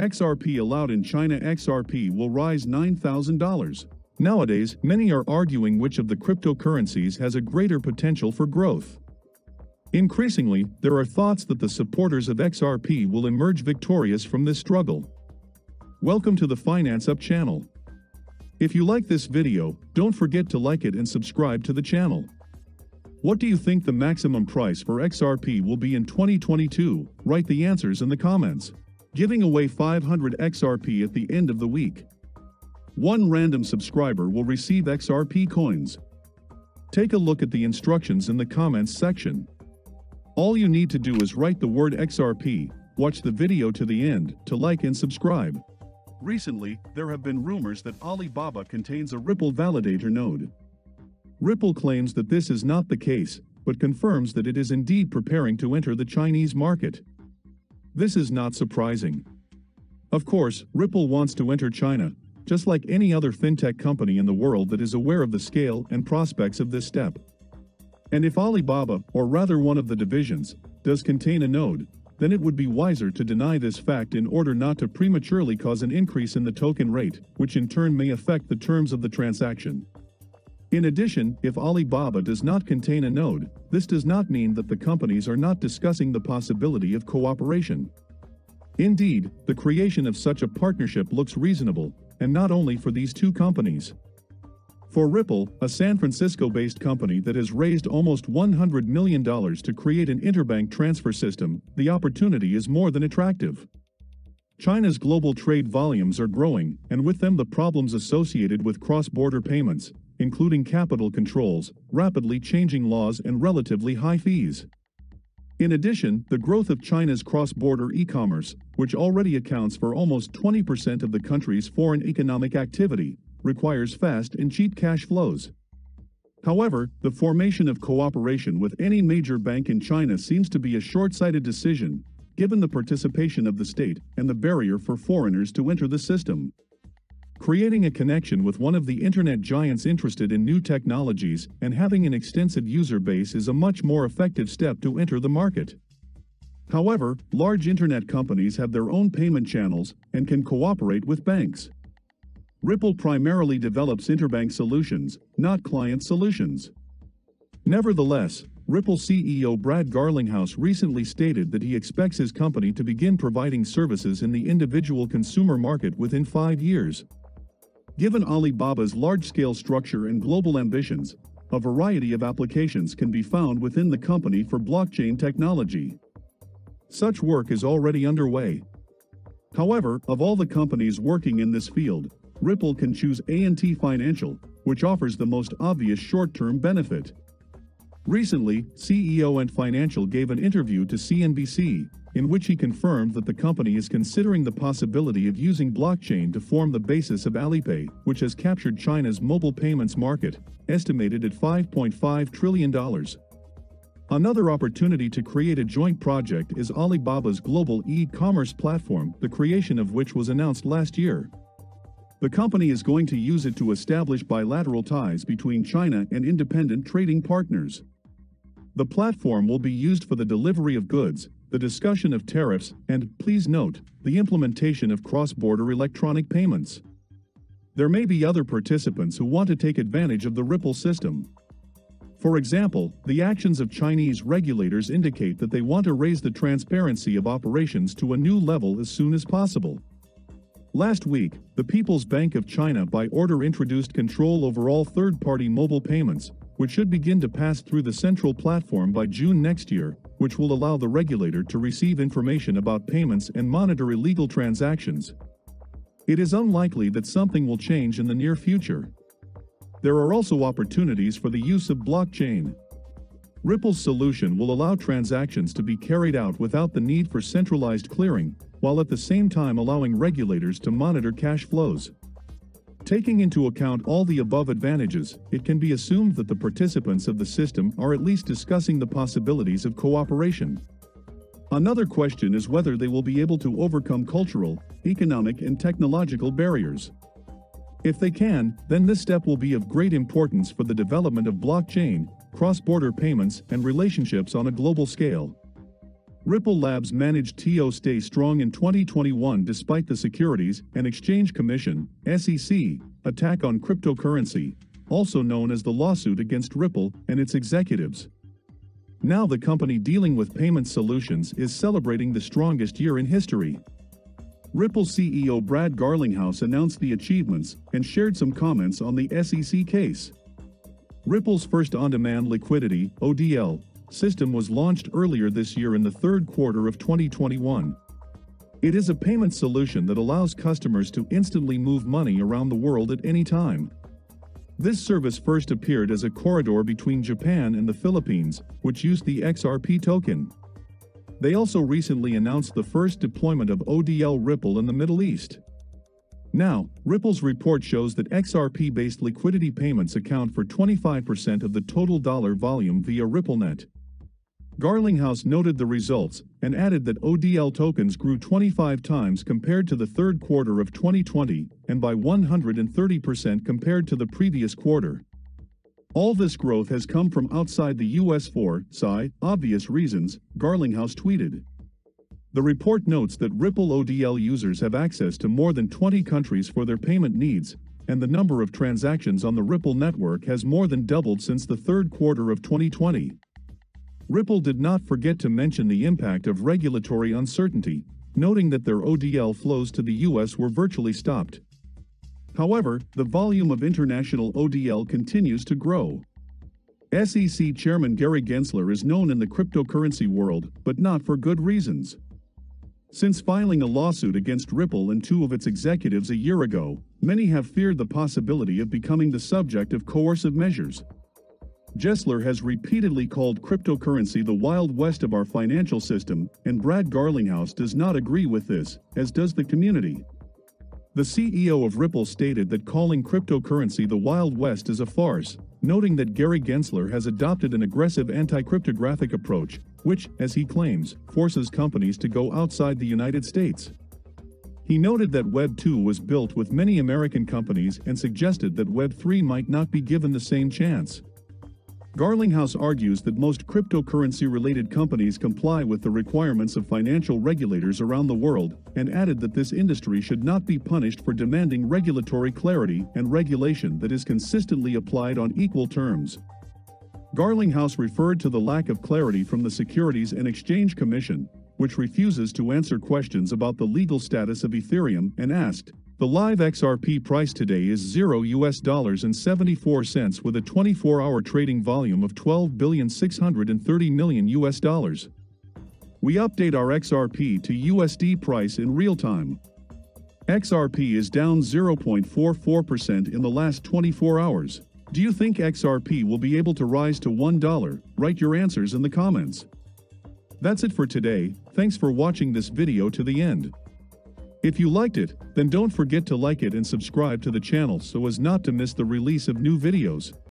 XRP allowed in China. XRP will rise $9,000. Nowadays, many are arguing which of the cryptocurrencies has a greater potential for growth. Increasingly, there are thoughts that the supporters of XRP will emerge victorious from this struggle. Welcome to the Finance Up channel. If you like this video, don't forget to like it and subscribe to the channel. What do you think the maximum price for XRP will be in 2022? Write the answers in the comments. Giving away 500 XRP at the end of the week. One random subscriber will receive XRP coins. Take a look at the instructions in the comments section. All you need to do is write the word XRP, watch the video to the end, to like and subscribe. Recently, there have been rumors that Alibaba contains a Ripple validator node. Ripple claims that this is not the case, but confirms that it is indeed preparing to enter the Chinese market. This is not surprising. Of course, Ripple wants to enter China, just like any other fintech company in the world that is aware of the scale and prospects of this step. And if Alibaba, or rather one of the divisions, does contain a node, then it would be wiser to deny this fact in order not to prematurely cause an increase in the token rate, which in turn may affect the terms of the transaction. In addition, if Alibaba does not contain a node, this does not mean that the companies are not discussing the possibility of cooperation. Indeed, the creation of such a partnership looks reasonable, and not only for these two companies. For Ripple, a San Francisco-based company that has raised almost $100 million to create an interbank transfer system, the opportunity is more than attractive. China's global trade volumes are growing, and with them the problems associated with cross-border payments, including capital controls, rapidly changing laws and relatively high fees. In addition, the growth of China's cross-border e-commerce, which already accounts for almost 20% of the country's foreign economic activity, requires fast and cheap cash flows. However, the formation of cooperation with any major bank in China seems to be a short-sighted decision, given the participation of the state and the barrier for foreigners to enter the system. Creating a connection with one of the internet giants interested in new technologies and having an extensive user base is a much more effective step to enter the market. However, large internet companies have their own payment channels and can cooperate with banks. Ripple primarily develops interbank solutions, not client solutions. Nevertheless, Ripple CEO Brad Garlinghouse recently stated that he expects his company to begin providing services in the individual consumer market within 5 years. Given Alibaba's large-scale structure and global ambitions, a variety of applications can be found within the company for blockchain technology. Such work is already underway. However, of all the companies working in this field, Ripple can choose Ant Financial, which offers the most obvious short-term benefit. Recently, CEO Ant Financial gave an interview to CNBC, in which he confirmed that the company is considering the possibility of using blockchain to form the basis of Alipay, which has captured China's mobile payments market, estimated at $5.5 trillion. Another opportunity to create a joint project is Alibaba's global e-commerce platform, the creation of which was announced last year. The company is going to use it to establish bilateral ties between China and independent trading partners. The platform will be used for the delivery of goods, the discussion of tariffs, and, please note, the implementation of cross-border electronic payments. There may be other participants who want to take advantage of the Ripple system. For example, the actions of Chinese regulators indicate that they want to raise the transparency of operations to a new level as soon as possible. Last week, the People's Bank of China by order introduced control over all third-party mobile payments, which should begin to pass through the central platform by June next year, which will allow the regulator to receive information about payments and monitor illegal transactions. It is unlikely that something will change in the near future. There are also opportunities for the use of blockchain. Ripple's solution will allow transactions to be carried out without the need for centralized clearing, while at the same time allowing regulators to monitor cash flows. Taking into account all the above advantages, it can be assumed that the participants of the system are at least discussing the possibilities of cooperation. Another question is whether they will be able to overcome cultural, economic, and technological barriers. If they can, then this step will be of great importance for the development of blockchain, cross-border payments, and relationships on a global scale. Ripple Labs managed to stay strong in 2021 despite the Securities and Exchange Commission (SEC) attack on cryptocurrency, also known as the lawsuit against Ripple and its executives. Now the company dealing with payment solutions is celebrating the strongest year in history. Ripple CEO Brad Garlinghouse announced the achievements and shared some comments on the SEC case. Ripple's first on-demand liquidity (ODL) system was launched earlier this year in the third quarter of 2021. It is a payment solution that allows customers to instantly move money around the world at any time. This service first appeared as a corridor between Japan and the Philippines, which used the XRP token. They also recently announced the first deployment of ODL Ripple in the Middle East. Now, Ripple's report shows that XRP-based liquidity payments account for 25% of the total dollar volume via RippleNet. Garlinghouse noted the results and added that ODL tokens grew 25 times compared to the third quarter of 2020 and by 130% compared to the previous quarter. All this growth has come from outside the US for, obvious reasons, Garlinghouse tweeted. The report notes that Ripple ODL users have access to more than 20 countries for their payment needs, and the number of transactions on the Ripple network has more than doubled since the third quarter of 2020. Ripple did not forget to mention the impact of regulatory uncertainty, noting that their ODL flows to the US were virtually stopped. However, the volume of international ODL continues to grow. SEC Chairman Gary Gensler is known in the cryptocurrency world, but not for good reasons. Since filing a lawsuit against Ripple and two of its executives a year ago, many have feared the possibility of becoming the subject of coercive measures. Gensler has repeatedly called cryptocurrency the Wild West of our financial system, and Brad Garlinghouse does not agree with this, as does the community. The CEO of Ripple stated that calling cryptocurrency the Wild West is a farce, noting that Gary Gensler has adopted an aggressive anti-cryptographic approach, which, as he claims, forces companies to go outside the United States. He noted that Web 2 was built with many American companies and suggested that Web 3 might not be given the same chance. Garlinghouse argues that most cryptocurrency-related companies comply with the requirements of financial regulators around the world, and added that this industry should not be punished for demanding regulatory clarity and regulation that is consistently applied on equal terms. Garlinghouse referred to the lack of clarity from the Securities and Exchange Commission, which refuses to answer questions about the legal status of Ethereum, and asked, "The live XRP price today is $0.74 with a 24-hour trading volume of $12,630,000,000. We update our XRP to USD price in real time. XRP is down 0.44% in the last 24 hours. Do you think XRP will be able to rise to $1? Write your answers in the comments." That's it for today. Thanks for watching this video to the end. If you liked it, then don't forget to like it and subscribe to the channel so as not to miss the release of new videos.